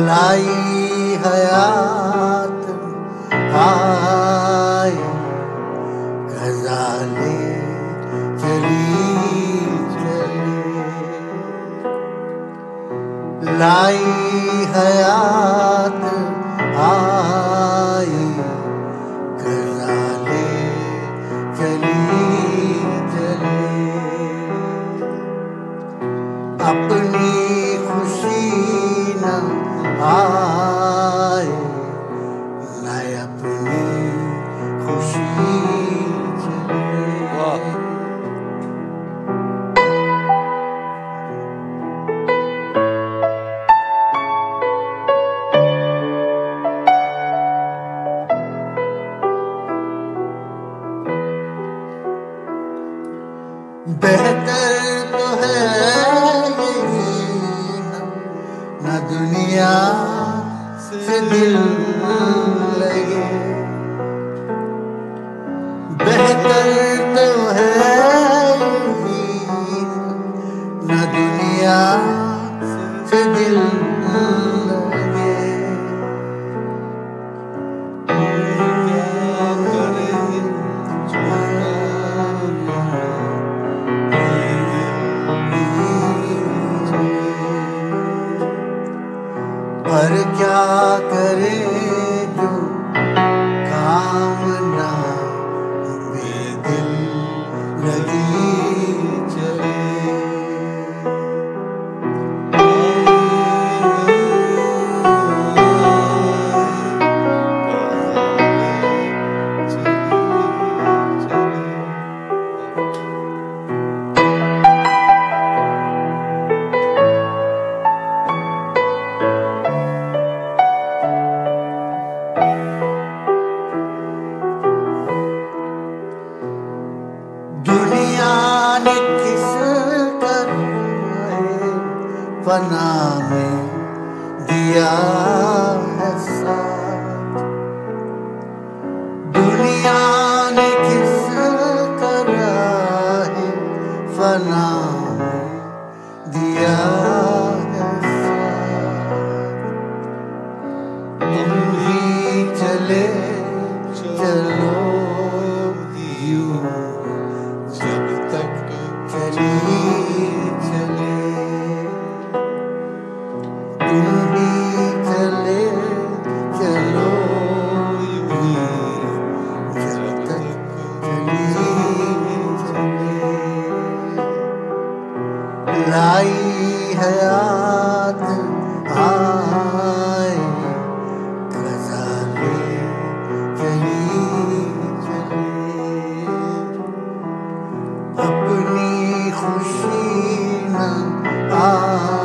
लाई हयात आए कज़ा ले चली चले। लाई हयात आए कज़ा ले चली चले। अपनी खुशी ना आए ना अपनी खुशी चले। बेहतर तो है न दुनिया से दिल लगे। बेहतर तो है न दुनिया से दिल लगे। पर क्या करे जो काम ना बेदिल लगी चले। फना में दिया है साथ, दुनिया ने किस करा है फना में दिया है साथ। तुम भी चले चलो यूं जब तक चली चले। लाई हयात आए कज़ा ले चली चले। अपनी खुशी न आ